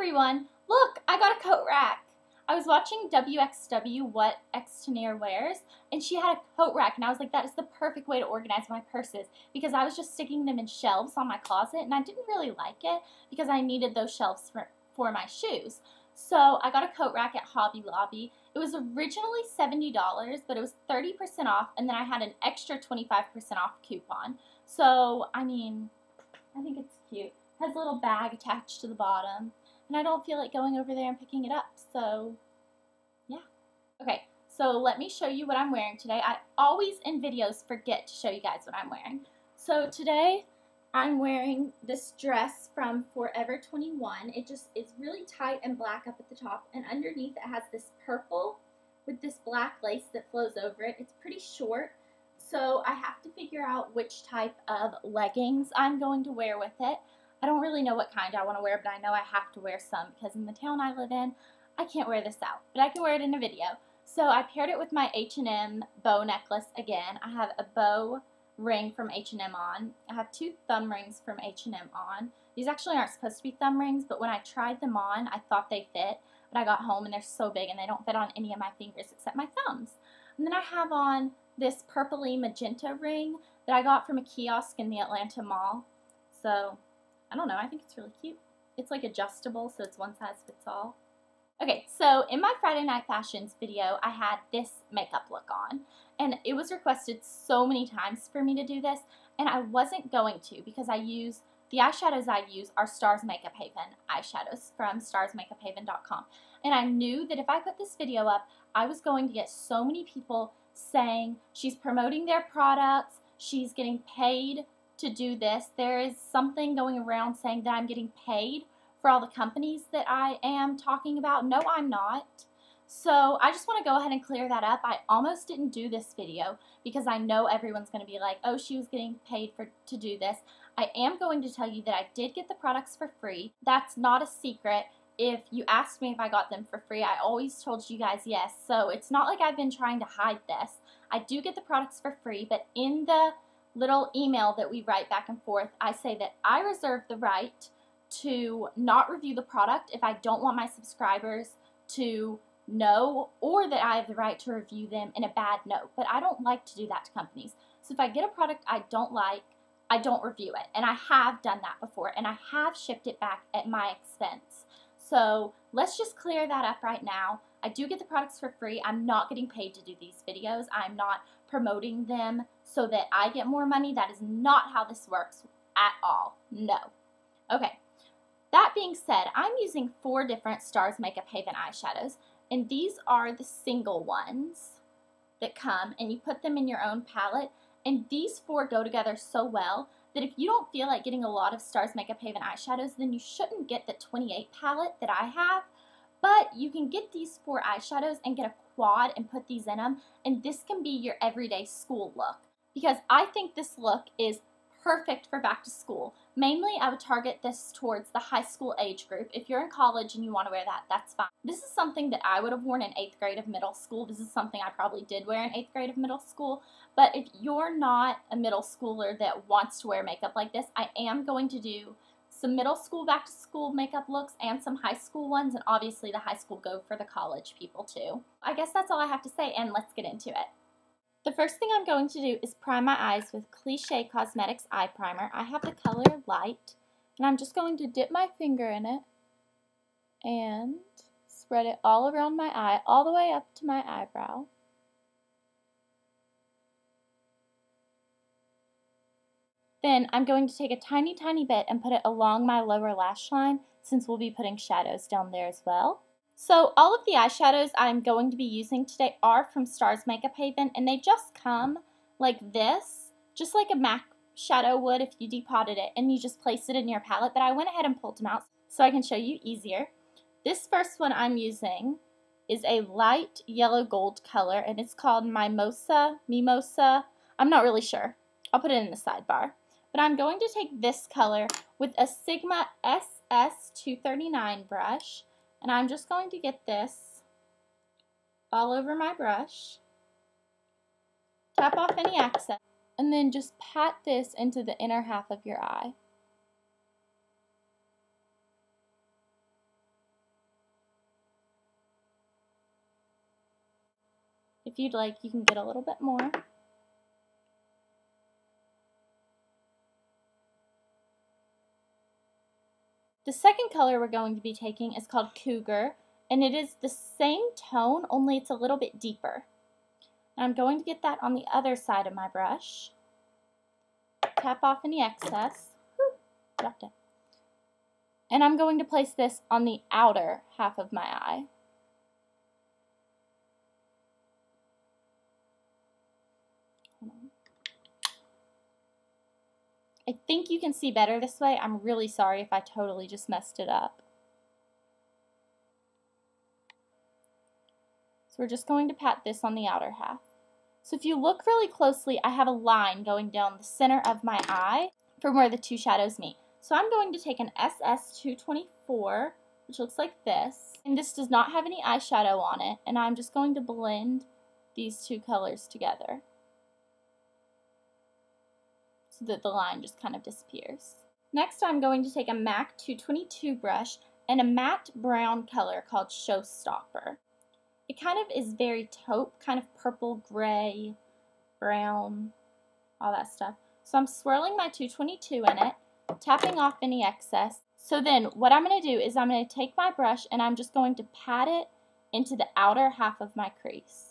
everyone, look, I got a coat rack. I was watching WXW, What Extonair Wears, and she had a coat rack, and I was like, that is the perfect way to organize my purses, because I was just sticking them in shelves on my closet, and I didn't really like it, because I needed those shelves for my shoes. So I got a coat rack at Hobby Lobby. It was originally $70, but it was 30% off, and then I had an extra 25% off coupon. So, I mean, I think it's cute. It has a little bag attached to the bottom. And I don't feel like going over there and picking it up, so yeah. Okay, so let me show you what I'm wearing today. I always in videos forget to show you guys what I'm wearing. So today I'm wearing this dress from Forever 21. It just is really tight and black up at the top, and underneath it has this purple with this black lace that flows over it. It's pretty short, so I have to figure out which type of leggings I'm going to wear with it. I don't really know what kind I want to wear, but I know I have to wear some because in the town I live in, I can't wear this out, but I can wear it in a video. So I paired it with my H&M bow necklace again. I have a bow ring from H&M on. I have two thumb rings from H&M on. These actually aren't supposed to be thumb rings, but when I tried them on, I thought they fit, but I got home and they're so big and they don't fit on any of my fingers except my thumbs. And then I have on this purpley magenta ring that I got from a kiosk in the Atlanta mall. So I don't know, I think it's really cute. It's like adjustable, so it's one size fits all. Okay, so in my Friday Night Fashions video, I had this makeup look on, and it was requested so many times for me to do this, and I wasn't going to because I use, the eyeshadows I use are Stars Makeup Haven eyeshadows from StarsMakeupHaven.com, and I knew that if I put this video up, I was going to get so many people saying she's promoting their products, she's getting paid to do this. There is something going around saying that I'm getting paid for all the companies that I am talking about. No, I'm not. So I just want to go ahead and clear that up. I almost didn't do this video because I know everyone's going to be like, oh, she was getting paid to do this. I am going to tell you that I did get the products for free. That's not a secret. If you asked me if I got them for free, I always told you guys yes. So it's not like I've been trying to hide this. I do get the products for free, but in the little email that we write back and forth, I say that I reserve the right to not review the product if I don't want my subscribers to know, or that I have the right to review them in a bad note, but I don't like to do that to companies. So if I get a product I don't like, I don't review it, and I have done that before, and I have shipped it back at my expense. So let's just clear that up right now. I do get the products for free. I'm not getting paid to do these videos. I'm not promoting them so that I get more money. That is not how this works at all. No. Okay. That being said, I'm using 4 different Stars Makeup Haven eyeshadows, and these are the single ones that come, and you put them in your own palette, and these 4 go together so well that if you don't feel like getting a lot of Stars Makeup Haven eyeshadows, then you shouldn't get the 28 palette that I have. But you can get these 4 eyeshadows and get a quad and put these in them, and this can be your everyday school look, because I think this look is perfect for back to school. Mainly, I would target this towards the high school age group. If you're in college and you want to wear that, that's fine. This is something that I would have worn in 8th grade of middle school. This is something I probably did wear in 8th grade of middle school, but if you're not a middle schooler that wants to wear makeup like this, I am going to do some middle school back to school makeup looks and some high school ones, and obviously the high school go for the college people too. I guess that's all I have to say, and let's get into it. The first thing I'm going to do is prime my eyes with Cliche Cosmetics Eye Primer. I have the color Light, and I'm just going to dip my finger in it and spread it all around my eye, all the way up to my eyebrow. Then I'm going to take a tiny, tiny bit and put it along my lower lash line, since we'll be putting shadows down there as well. So all of the eyeshadows I'm going to be using today are from Stars Makeup Haven, and they just come like this, just like a MAC shadow would if you depotted it and you just placed it in your palette, but I went ahead and pulled them out so I can show you easier. This first one I'm using is a light yellow gold color, and it's called Mimosa. I'm not really sure. I'll put it in the sidebar. But I'm going to take this color with a Sigma SS239 brush, and I'm just going to get this all over my brush, tap off any excess, and then just pat this into the inner half of your eye. If you'd like, you can get a little bit more. The second color we're going to be taking is called Cougar, and it is the same tone, only it's a little bit deeper. And I'm going to get that on the other side of my brush. Tap off any excess. Whew, dropped it. And I'm going to place this on the outer half of my eye. I think you can see better this way. I'm really sorry if I totally just messed it up. So we're just going to pat this on the outer half. So if you look really closely, I have a line going down the center of my eye from where the two shadows meet. So I'm going to take an SS224, which looks like this, and this does not have any eyeshadow on it, and I'm just going to blend these two colors together so that the line just kind of disappears. Next, I'm going to take a MAC 222 brush and a matte brown color called Showstopper. It kind of is very taupe, kind of purple, gray, brown, all that stuff. So I'm swirling my 222 in it, tapping off any excess. So then what I'm going to do is I'm going to take my brush and I'm just going to pat it into the outer half of my crease.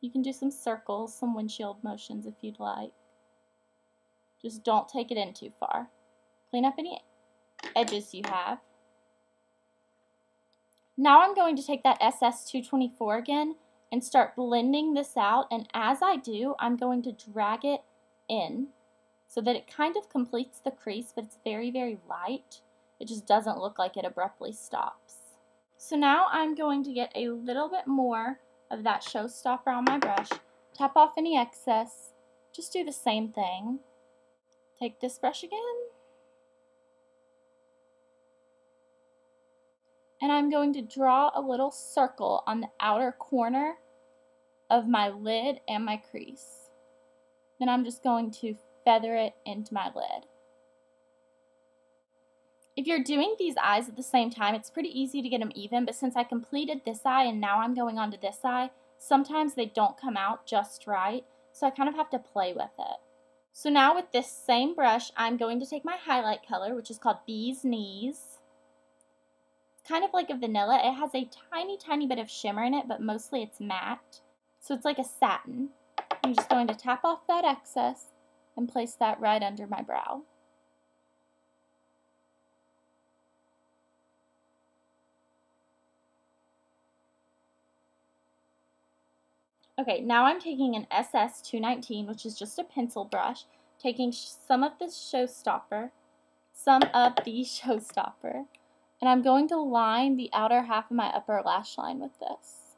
You can do some circles, some windshield motions if you'd like. Just don't take it in too far. Clean up any edges you have. Now I'm going to take that SS224 again and start blending this out, and as I do, I'm going to drag it in so that it kind of completes the crease, but it's very, very light. It just doesn't look like it abruptly stops. So now I'm going to get a little bit more of that Showstopper on my brush, tap off any excess, just do the same thing. Take this brush again. And I'm going to draw a little circle on the outer corner of my lid and my crease. Then I'm just going to feather it into my lid. If you're doing these eyes at the same time, it's pretty easy to get them even, but since I completed this eye and now I'm going on to this eye, sometimes they don't come out just right, so I kind of have to play with it. So now with this same brush, I'm going to take my highlight color, which is called Bee's Knees. Kind of like a vanilla. It has a tiny, tiny bit of shimmer in it, but mostly it's matte. So it's like a satin. I'm just going to tap off that excess and place that right under my brow. Okay, now I'm taking an SS219, which is just a pencil brush, taking some of the Showstopper, and I'm going to line the outer half of my upper lash line with this.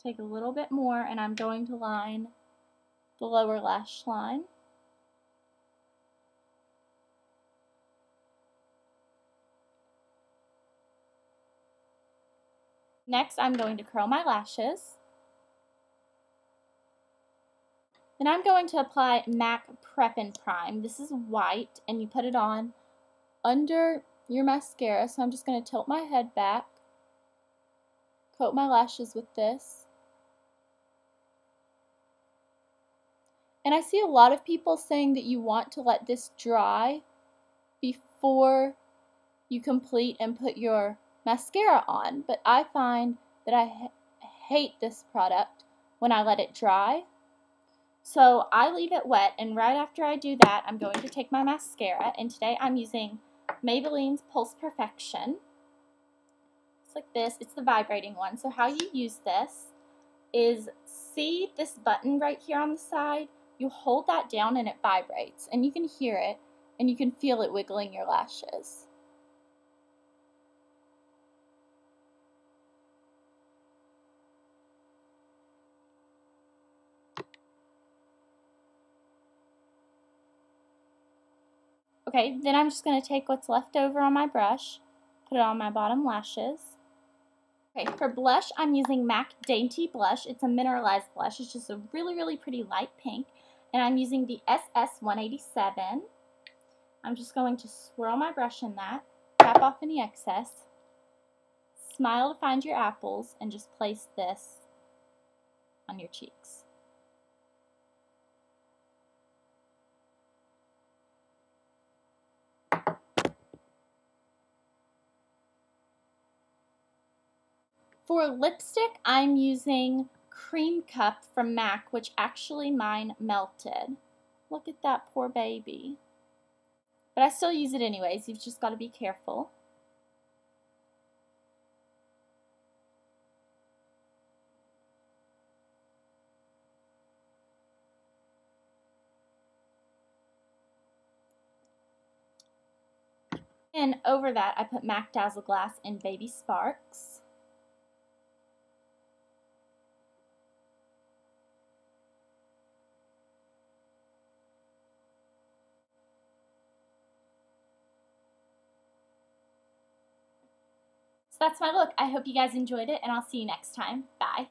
Take a little bit more, and I'm going to line the lower lash line. Next, I'm going to curl my lashes. Then I'm going to apply MAC Prep and Prime. This is white, and you put it on under your mascara. So I'm just going to tilt my head back, coat my lashes with this. And I see a lot of people saying that you want to let this dry before you complete and put your mascara on, but I find that I hate this product when I let it dry. So I leave it wet, and right after I do that, I'm going to take my mascara, and today I'm using Maybelline's Pulse Perfection. It's like this. It's the vibrating one. So how you use this is, see this button right here on the side? You hold that down and it vibrates, and you can hear it, and you can feel it wiggling your lashes. Okay, then I'm just going to take what's left over on my brush, put it on my bottom lashes. Okay, for blush, I'm using MAC Dainty Blush. It's a mineralized blush. It's just a really, really pretty light pink. And I'm using the SS187. I'm just going to swirl my brush in that, tap off any excess, smile to find your apples, and just place this on your cheeks. For lipstick, I'm using Cream Cup from MAC, which actually mine melted. Look at that poor baby. But I still use it anyways. You've just got to be careful. And over that, I put MAC Dazzle Glass in Baby Sparks. That's my look. I hope you guys enjoyed it, and I'll see you next time. Bye.